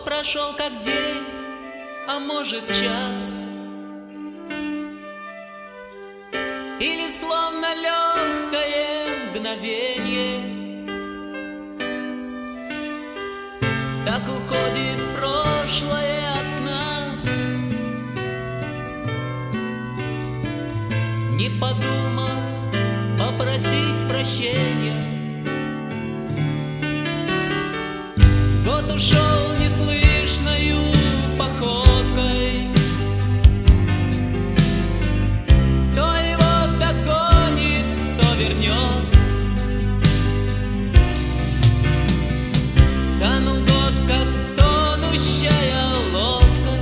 год прошел как день, а может час, или словно легкое мгновение. Так уходит прошлое от нас, не подумав попросить прощения. Год ушел неслышною походкой, то его догонит, то вернет. Тонул год, как тонущая лодка,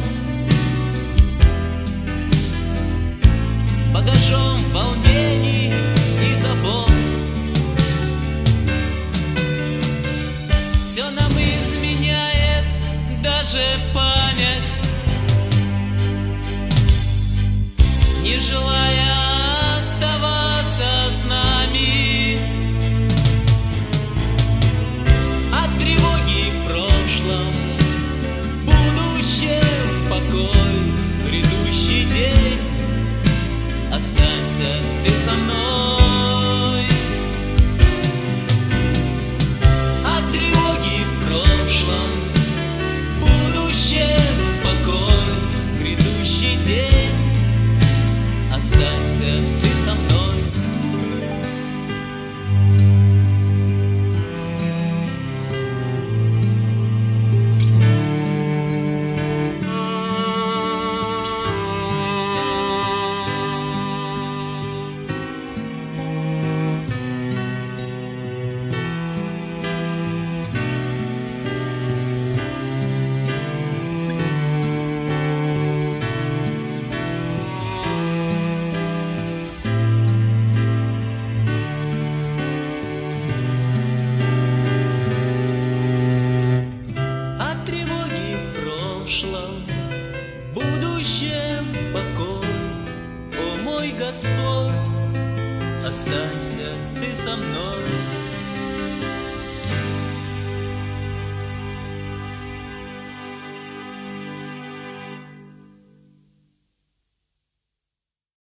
с багажом волнений и забот. Все нам изменяет даже память, не желая оставаться с нами. От тревоги в прошлом, в будущем покой, грядущий день. Останься ты со мной. Покой, о мой Господь, останься ты со мной.